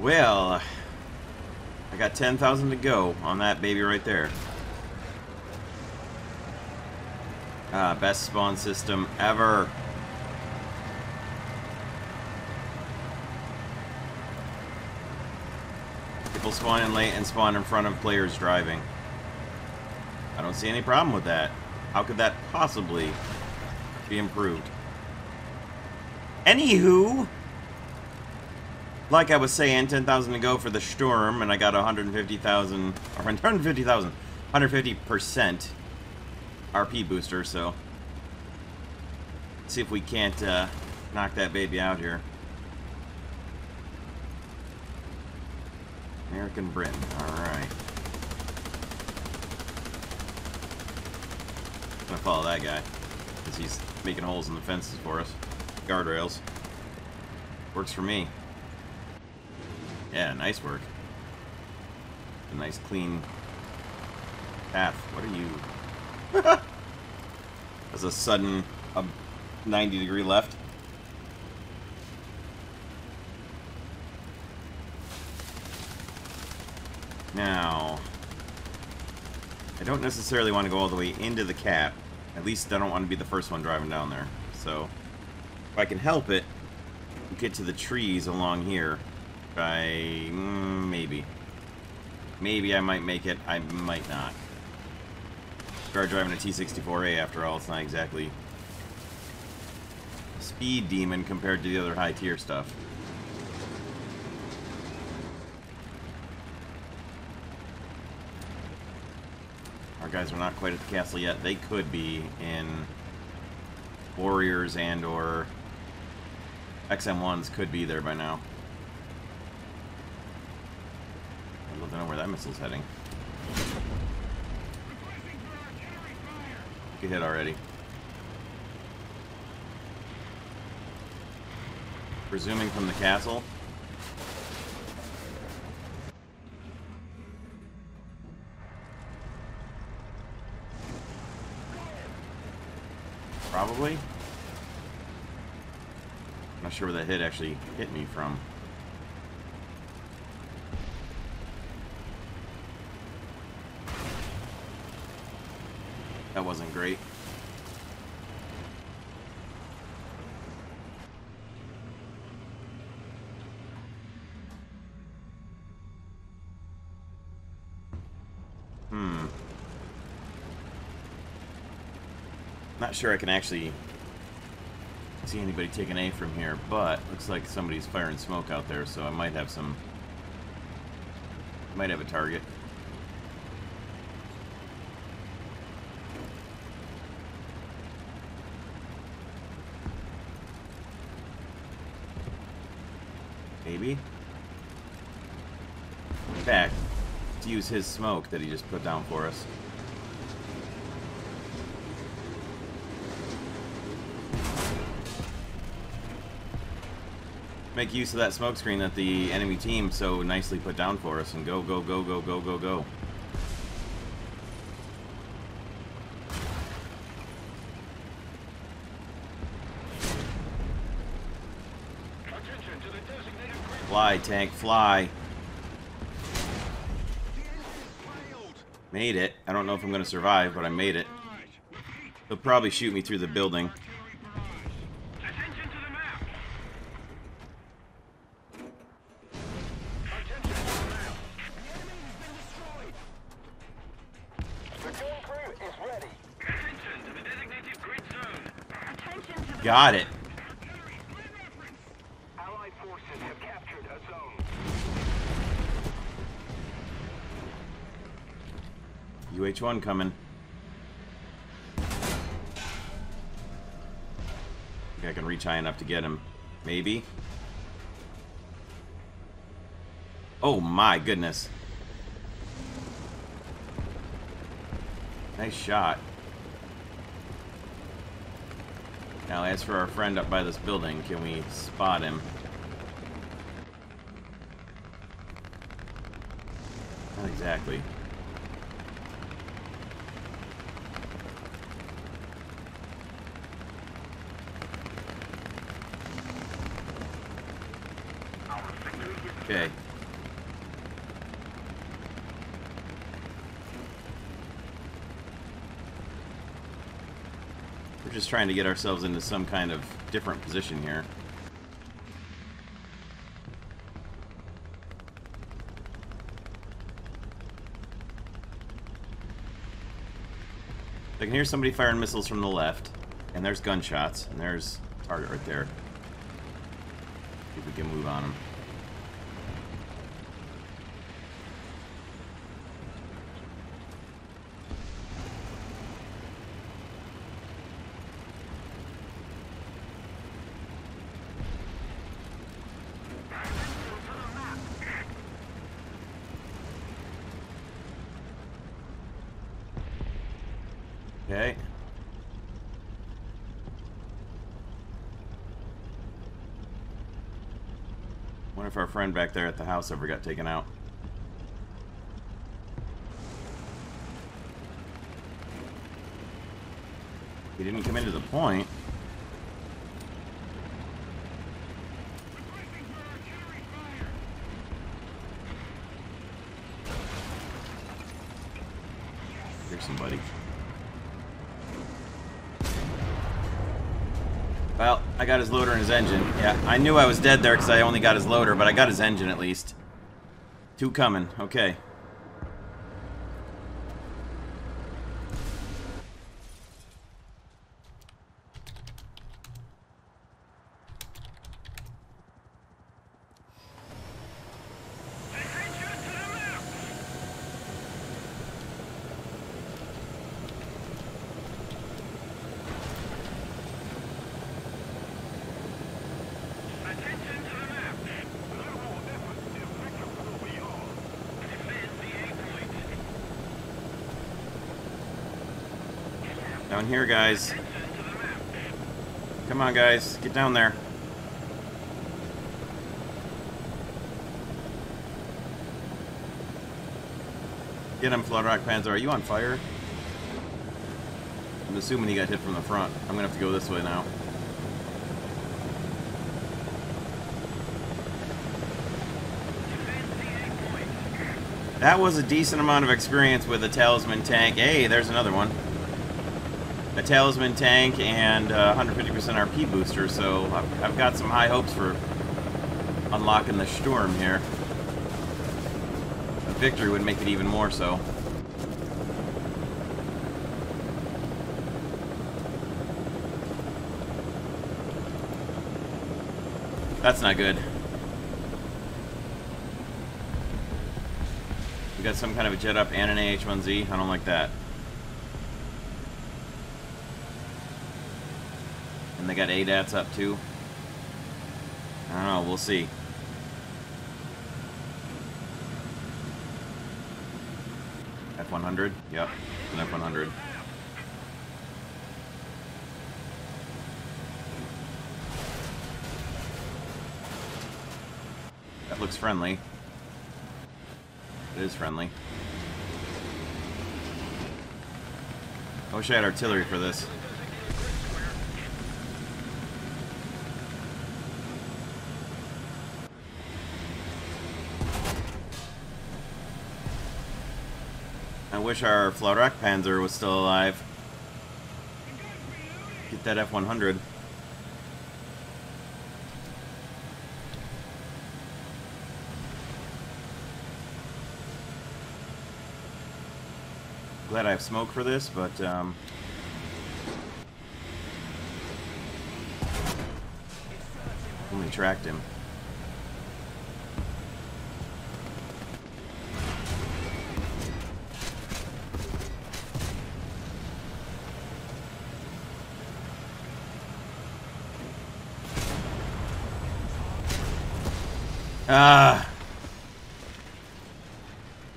Well, I got 10,000 to go on that baby right there. Ah, best spawn system ever. People spawn in late and spawn in front of players driving. I don't see any problem with that. How could that possibly be improved? Anywho, like I was saying, 10,000 to go for the Sturm, and I got 150,000, or 150,000, 150% RP booster, so let's see if we can't knock that baby out here. American Britain, alright. I'm gonna follow that guy, because he's making holes in the fences for us. Guardrails. Works for me. Yeah, nice work. A nice clean path. What are you... That's a sudden 90-degree left. Now, I don't necessarily want to go all the way into the cap. At least I don't want to be the first one driving down there. So, if I can help it, get to the trees along here. Maybe I might make it. I might not. Start driving a T64A after all. It's not exactly a speed demon compared to the other high tier stuff. Our guys are not quite at the castle yet. They could be in Warriors and or XM1s could be there by now. I don't know where that missile's heading. Get hit already. Resuming from the castle. Probably. I'm not sure where that hit actually hit me from. That wasn't great. Not sure I can actually see anybody taking A from here, but looks like somebody's firing smoke out there, so I might have some... might have a target. Maybe. In fact, let's use his smoke that he just put down for us. Make use of that smoke screen that the enemy team so nicely put down for us and go, go, go, go, go, go, go. Fly, tank, fly. Made it. I don't know if I'm going to survive, but I made it. They'll probably shoot me through the building. Got it. Allied forces have captured a zone. UH-1 coming. I think I can reach high enough to get him. Maybe. Oh my goodness. Nice shot. Now, as for our friend up by this building, can we spot him? Not exactly. Okay. We're just trying to get ourselves into some kind of different position here. I can hear somebody firing missiles from the left, and there's gunshots, and there's a target right there. See if we can move on them. Okay. Wonder if our friend back there at the house ever got taken out. He didn't come into the point. Here's somebody. Well, I got his loader and his engine. Yeah, I knew I was dead there because I only got his loader, but I got his engine at least. Two coming. Okay. Down here, guys. Come on, guys. Get down there. Get him, Flakpanzer. Are you on fire? I'm assuming he got hit from the front. I'm gonna have to go this way now. That was a decent amount of experience with a talisman tank. Hey, there's another one. A talisman tank and 150% RP booster, so I've got some high hopes for unlocking the Shturm here. A victory would make it even more so. That's not good. We got some kind of a jet up and an AH-1Z. I don't like that. And they got ADATs up too. I don't know, we'll see. F-100? Yep, an F-100. That looks friendly. It is friendly. I wish I had artillery for this. I wish our Flakpanzer was still alive. Get that F-100. Glad I have smoke for this, but only tracked him.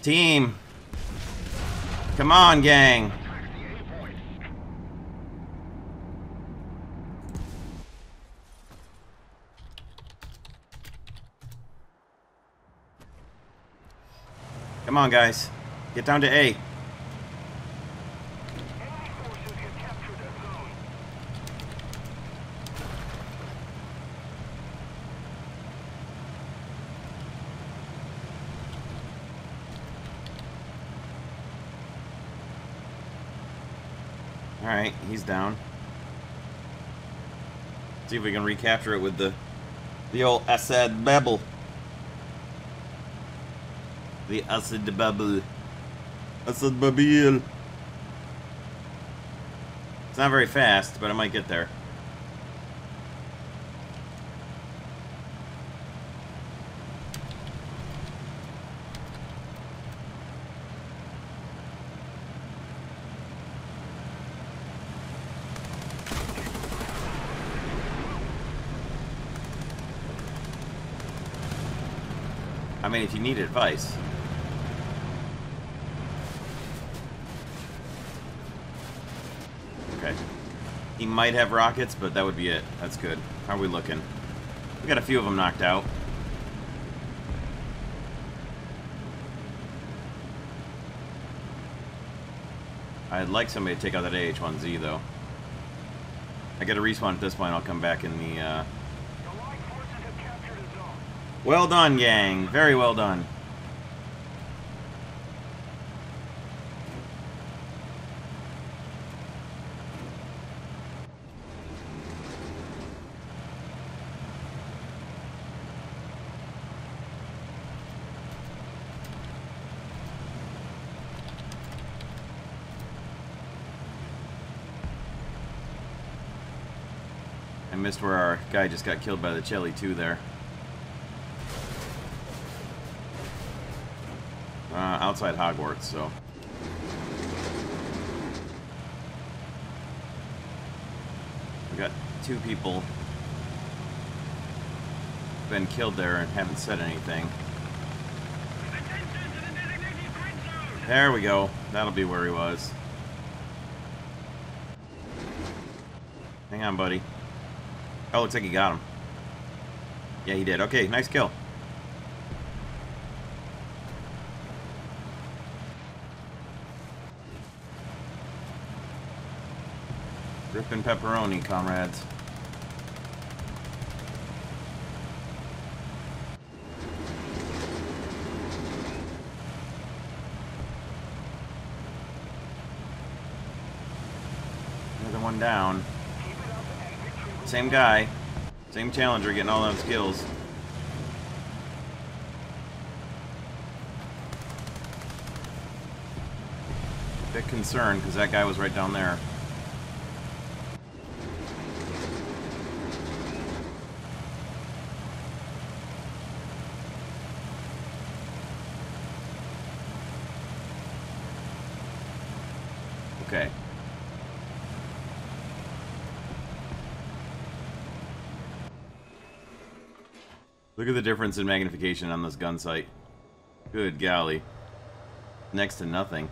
Team. Come on, gang. Come on, guys. Get down to A. Alright, he's down. See if we can recapture it with the old Assad Babel. The Assad Babel. Assad Babel. It's not very fast, but I might get there. I mean, if you need advice. Okay. He might have rockets, but that would be it. That's good. How are we looking? We got a few of them knocked out. I'd like somebody to take out that AH-1Z, though. I gotta respawn at this point. I'll come back in the, Well done, gang. Very well done. I missed where our guy just got killed by the Chelly 2 there. Outside Hogwarts, so. We got two people been killed there and haven't said anything. There we go. That'll be where he was. Hang on, buddy. Oh, looks like he got him. Yeah, he did. Okay, nice kill. Rippin' pepperoni, comrades. Another one down. Same guy. Same Challenger getting all those kills. A bit concerned, because that guy was right down there. Okay. Look at the difference in magnification on this gun sight. Good golly. Next to nothing.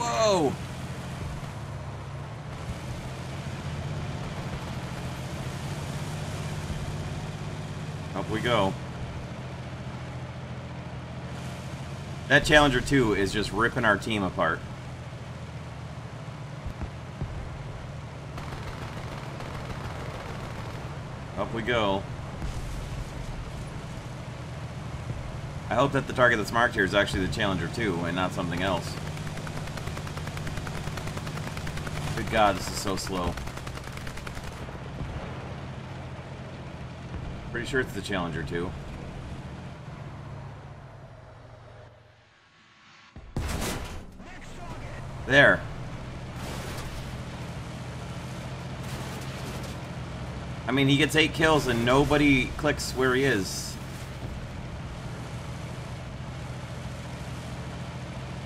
Whoa! Up we go. That Challenger 2 is just ripping our team apart. Up we go. I hope that the target that's marked here is actually the Challenger 2 and not something else. Good God, this is so slow. Pretty sure it's the Challenger 2. There. I mean, he gets 8 kills and nobody clicks where he is.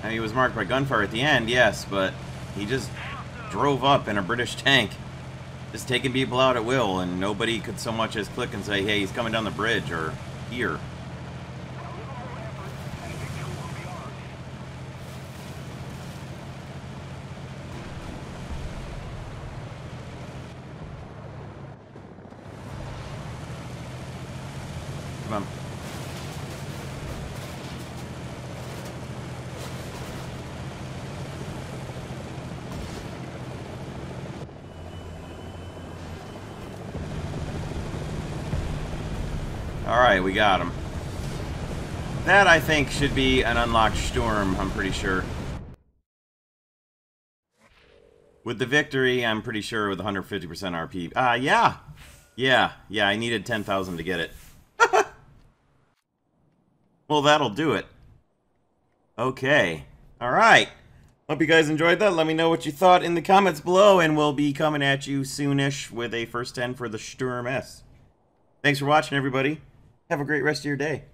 And he was marked by gunfire at the end, yes, but he just drove up in a British tank. Just taking people out at will, and nobody could so much as click and say, hey, he's coming down the bridge, or here. Come on. Alright, we got him. That, I think, should be an unlocked Shturm, I'm pretty sure. With the victory, I'm pretty sure, with 150% RP. Yeah! Yeah, I needed 10,000 to get it. Well, that'll do it. Okay. Alright. Hope you guys enjoyed that. Let me know what you thought in the comments below, and we'll be coming at you soonish with a first 10 for the Shturm-S. Thanks for watching, everybody. Have a great rest of your day.